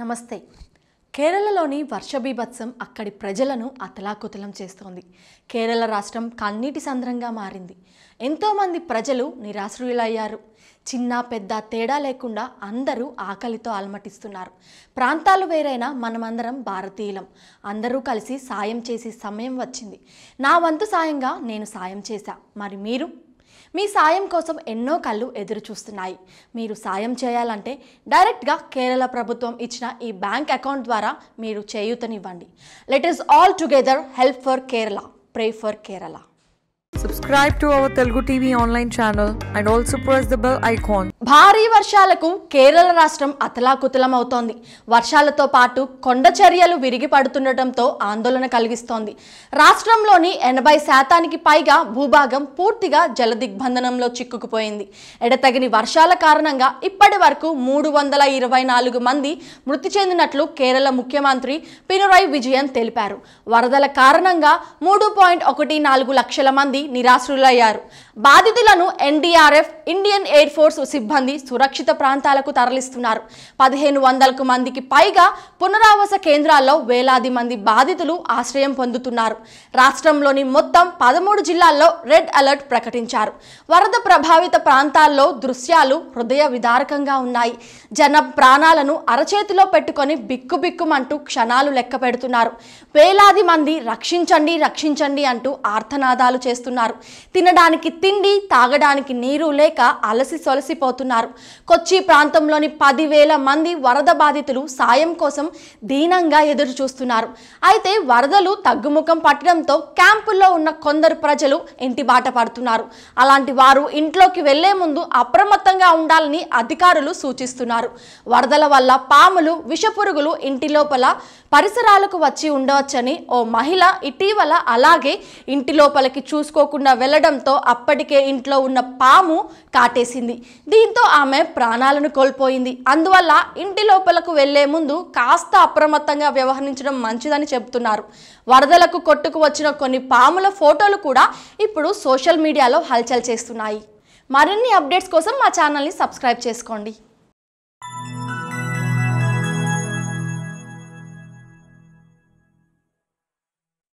నమస్తే. కేరళలోని వర్షబీభత్సం అక్కడి ప్రజలను అతలాకుతలం చేస్తోంది. కేరళ రాష్ట్రం కన్నీటి సంద్రంగా మారింది. ఎంతోమంది ప్రజలు నిరాశ్రయులయ్యారు. చిన్న పెద్ద తేడా లేకుండా అందరూ ఆకలితో అలమటిస్తున్నారు. ప్రాంతాలు వేరైనా మనమందరం భారతీయులం. అందరూ కలిసి సాయం చేసే సమయం వచ్చింది. నా వంతు సాయంగా నేను సాయం చేశా. మరి మీరు? మీ సాయం కోసం ఎన్నో కళ్ళు ఎదురు చూస్తున్నాయి. మీరు సాయం చేయాలంటే డైరెక్ట్గా కేరళ ప్రభుత్వం ఇచ్చిన ఈ బ్యాంక్ అకౌంట్ ద్వారా మీరు చేయూతనివ్వండి. Let us all together help for Kerala, pray for Kerala. Subscribe to our Telugu TV online channel and also press the bell icon. భారీ వర్షాలకు కేరళ రాష్ట్రం అతలాకుతలం అవుతోంది. వర్షాలతో పాటు కొండ చర్యలు విరిగి పడుతుండటంతో ఆందోళన కలిగిస్తోంది. రాష్ట్రంలోని 80% పైగా భూభాగం పూర్తిగా జలదిగ్బంధనంలో చిక్కుకుపోయింది. ఎడతెగని వర్షాల కారణంగా ఇప్పటి వరకు 324 మంది మృతి చెందినట్లు కేరళ ముఖ్యమంత్రి పినరాయి విజయన్ తెలిపారు. వరదల కారణంగా 3.14 లక్షల మంది నిరాశ్రులయ్యారు. బాధితులను NDRF, ఇండియన్ ఎయిర్ ఫోర్స్ సిబ్బంది సురక్షిత ప్రాంతాలకు తరలిస్తున్నారు. 1500 మందికి పైగా పునరావాస కేంద్రాల్లో వేలాది మంది బాధితులు ఆశ్రయం పొందుతున్నారు. రాష్ట్రంలోని మొత్తం 13 జిల్లాల్లో రెడ్ అలర్ట్ ప్రకటించారు. వరద ప్రభావిత ప్రాంతాల్లో దృశ్యాలు హృదయ విదారకంగా ఉన్నాయి. జన ప్రాణాలను అరచేతిలో పెట్టుకొని బిక్కుబిక్కుమంటూ క్షణాలు లెక్క పెడుతున్నారు. వేలాది మంది రక్షించండి రక్షించండి అంటూ ఆర్తనాదాలు చేస్తున్నారు. తినడానికి తిండి, తాగడానికి నీరు లేక అలసి సొలసిపోతున్నారు. కొచ్చి ప్రాంతంలోని 10,000 మంది వరద బాధితులు సాయం కోసం దీనంగా ఎదురు చూస్తున్నారు. అయితే వరదలు తగ్గుముఖం పట్టడంతో క్యాంపుల్లో ఉన్న కొందరు ప్రజలు ఇంటి బాట పడుతున్నారు. అలాంటి వారు ఇంట్లోకి వెళ్లే ముందు అప్రమత్తంగా ఉండాలని అధికారులు సూచిస్తున్నారు. వరదల వల్ల పాములు, విషపురుగులు ఇంటి లోపల పరిసరాలకు వచ్చి ఉండవచ్చని ఓ మహిళ ఇటీవల అలాగే ఇంటి లోపలికి చూసుకోకుండా వెళ్లడంతో అప్పటికే ఇంట్లో ఉన్న పాము కాటేసింది. దీంతో ఆమె ప్రాణాలను కోల్పోయింది. అందువల్ల ఇంటి లోపలకు వెళ్లే ముందు కాస్త అప్రమత్తంగా వ్యవహరించడం మంచిదని చెబుతున్నారు. వరదలకు కొట్టుకు వచ్చిన కొన్ని పాముల ఫోటోలు కూడా ఇప్పుడు సోషల్ మీడియాలో హల్చల్ చేస్తున్నాయి. మరిన్ని అప్డేట్స్ కోసం మా ఛానల్ని సబ్స్క్రైబ్ చేసుకోండి.